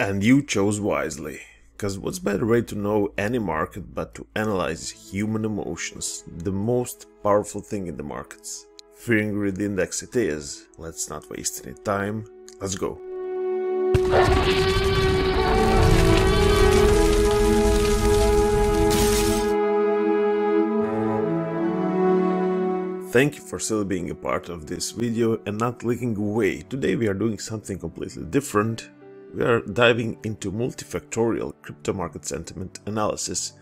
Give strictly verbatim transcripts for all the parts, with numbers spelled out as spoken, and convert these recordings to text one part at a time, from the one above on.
And you chose wisely, because what's better way to know any market but to analyze human emotions, the most powerful thing in the markets. Fear and Greed Index it is. Let's not waste any time, let's go. Thank you for still being a part of this video and not clicking away. Today we are doing something completely different. We are diving into multifactorial crypto market sentiment analysis,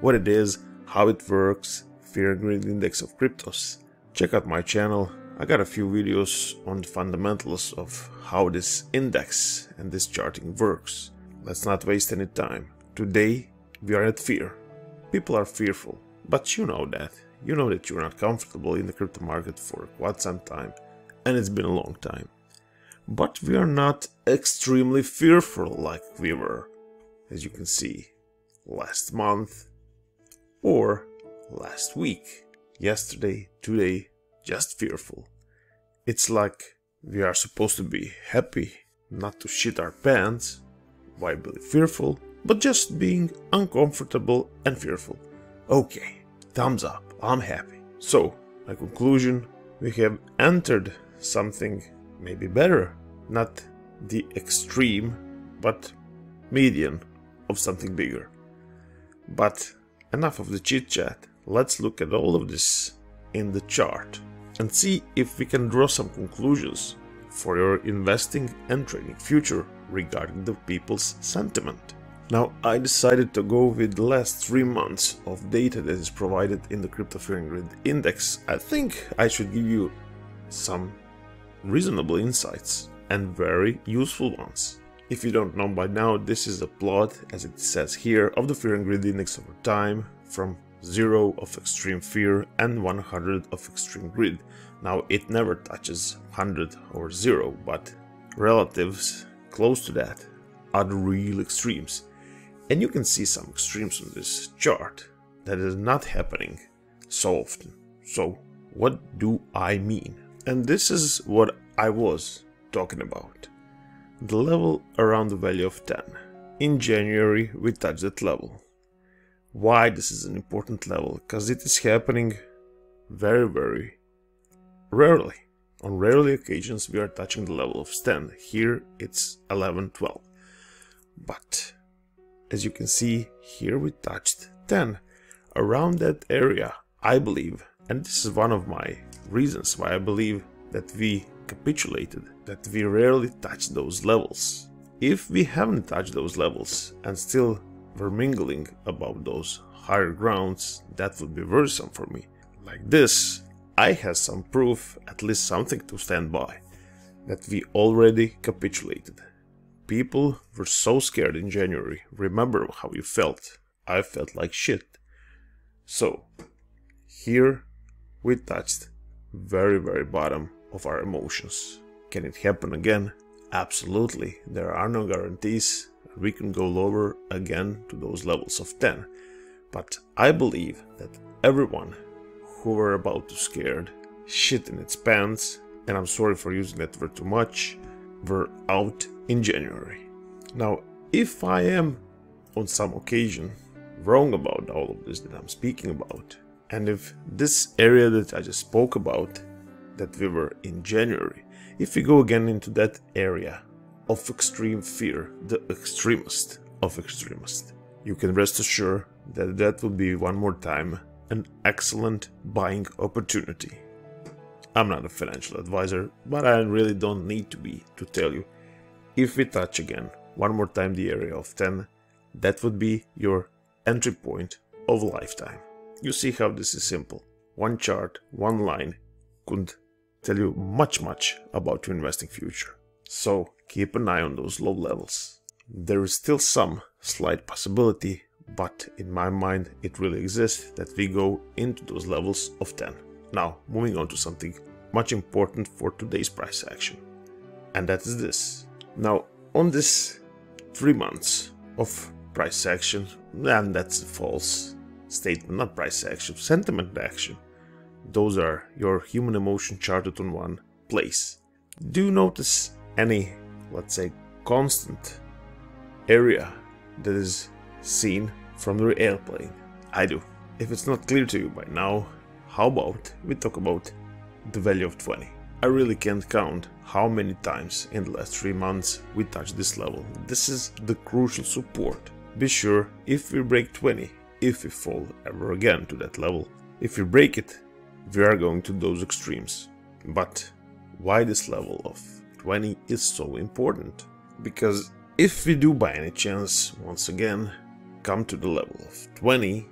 what it is, how it works, Fear and Greed Index of cryptos. Check out my channel, I got a few videos on the fundamentals of how this index and this charting works. Let's not waste any time. Today we are at fear. People are fearful, but you know that. You know that you're not comfortable in the crypto market for quite some time, and it's been a long time. But we are not extremely fearful like we were, as you can see, last month or last week, yesterday, today, just fearful. It's like we are supposed to be happy, not to shit our pants, why be fearful, but just being uncomfortable and fearful. Okay, thumbs up, I'm happy. So, my conclusion, we have entered something maybe better, not the extreme, but median of something bigger. But enough of the chit chat, let's look at all of this in the chart and see if we can draw some conclusions for your investing and trading future regarding the people's sentiment. Now, I decided to go with the last three months of data that is provided in the Crypto Fear and Greed Index. I think I should give you some reasonable insights and very useful ones. If you don't know by now, this is a plot, as it says here, of the Fear and Greed Index over time, from zero of extreme fear and one hundred of extreme greed. Now, it never touches one hundred or zero, but relatives close to that are the real extremes. And you can see some extremes on this chart that is not happening so often. So, what do I mean? And this is what I was talking about, the level around the value of ten. In January we touched that level. Why this is an important level? Because it is happening very very rarely. On rarely occasions we are touching the level of ten. Here it's eleven, twelve. But as you can see here we touched ten. Around that area I believe, and this is one of my reasons why I believe that we capitulated, that we rarely touch those levels. If we haven't touched those levels and still were mingling above those higher grounds, that would be worrisome for me. Like this, I have some proof, at least something to stand by, that we already capitulated. People were so scared in January. Remember how you felt. I felt like shit. So, here we touched very very bottom of our emotions. Can it happen again? Absolutely, there are no guarantees. We can go lower again to those levels of ten, but I believe that everyone who were about to scared shit in its pants, and I'm sorry for using that word too much, were out in January. Now, if I am on some occasion wrong about all of this that I'm speaking about, and if this area that I just spoke about, that we were in January, if we go again into that area of extreme fear, the extremist of extremists, you can rest assured that that will be one more time an excellent buying opportunity. I'm not a financial advisor, but I really don't need to be to tell you, if we touch again one more time the area of ten, that would be your entry point of lifetime. You see how this is simple. One chart, one line could tell you much much about your investing future. So keep an eye on those low levels. There is still some slight possibility, but in my mind it really exists that we go into those levels of ten. Now moving on to something much important for today's price action, and that is this. Now on this three months of price action, and that's false statement, not price action, sentiment action. Those are your human emotion charted on one place. Do you notice any, let's say, constant area that is seen from the airplane? I do. If it's not clear to you by now, how about we talk about the value of twenty? I really can't count how many times in the last three months we touched this level. This is the crucial support. Be sure if we break twenty, if we fall ever again to that level, if we break it, we are going to those extremes. But why this level of twenty is so important? Because if we do by any chance once again come to the level of twenty,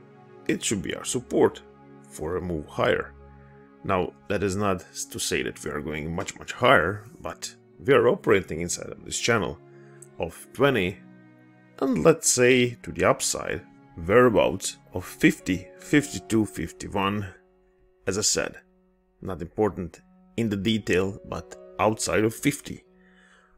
it should be our support for a move higher. Now, that is not to say that we are going much much higher, but we are operating inside of this channel of twenty and let's say to the upside whereabouts of fifty, fifty-two, fifty-one. As I said, not important in the detail, but outside of fifty.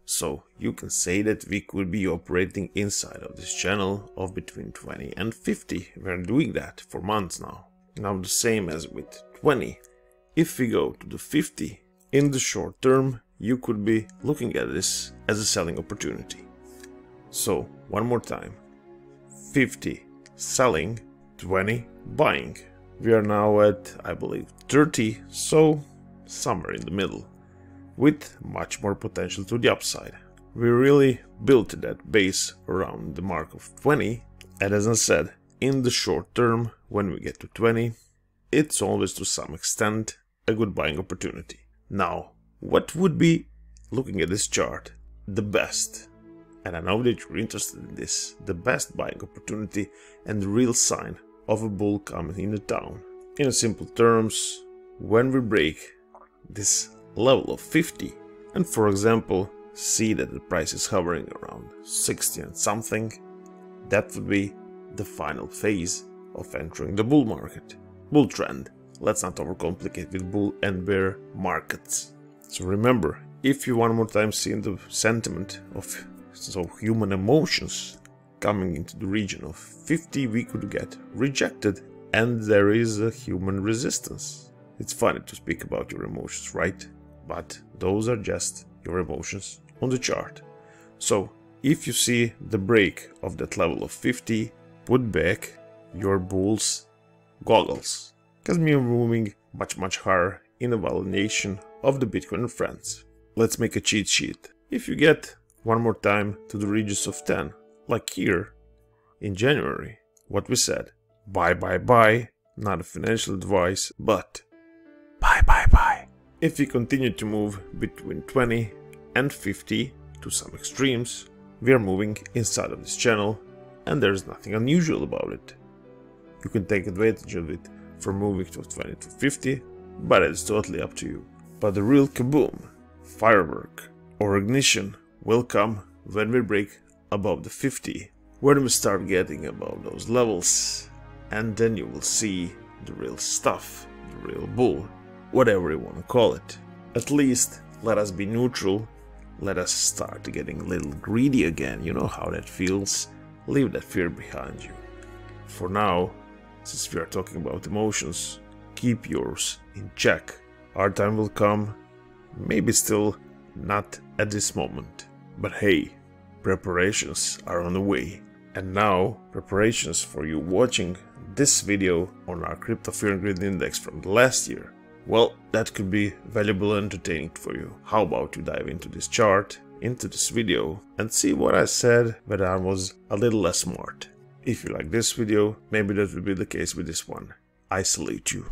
So you can say that we could be operating inside of this channel of between twenty and fifty. We are doing that for months now. Now the same as with twenty. If we go to the fifty, in the short term, you could be looking at this as a selling opportunity. So, one more time, fifty selling, twenty buying. We are now at, I believe, thirty, so somewhere in the middle, with much more potential to the upside. We really built that base around the mark of twenty, and as I said, in the short term, when we get to twenty, it's always to some extent a good buying opportunity. Now, what would be, looking at this chart, the best, and I know that you're interested in this, the best buying opportunity and the real sign of a bull coming in the town? In simple terms, when we break this level of fifty and for example see that the price is hovering around sixty and something, that would be the final phase of entering the bull market. Bull trend. Let's not overcomplicate with bull and bear markets. So remember, if you one more time see the sentiment of so human emotions coming into the region of fifty, we could get rejected and there is a human resistance. It's funny to speak about your emotions, right? But those are just your emotions on the chart. So if you see the break of that level of fifty, put back your bull's goggles, because we are moving much much higher in a validation of the Bitcoin and friends. Let's make a cheat sheet. If you get one more time to the regions of ten, like here in January, what we said, buy buy buy, not a financial advice, but buy buy buy. If we continue to move between twenty and fifty to some extremes, we are moving inside of this channel and there is nothing unusual about it. You can take advantage of it from moving to twenty to fifty, but it's totally up to you. But the real kaboom, firework or ignition will come when we break above the fifty, when we start getting above those levels, and then you will see the real stuff, the real bull, whatever you want to call it. At least let us be neutral, let us start getting a little greedy again, you know how that feels, leave that fear behind you. For now, since we are talking about emotions, keep yours in check. Our time will come, maybe still not at this moment. But hey, preparations are on the way. And now, preparations for you watching this video on our Crypto Fear and Greed Index from last year. Well, that could be valuable and entertaining for you. How about you dive into this chart, into this video, and see what I said, whether I was a little less smart. If you like this video, maybe that will be the case with this one. I salute you.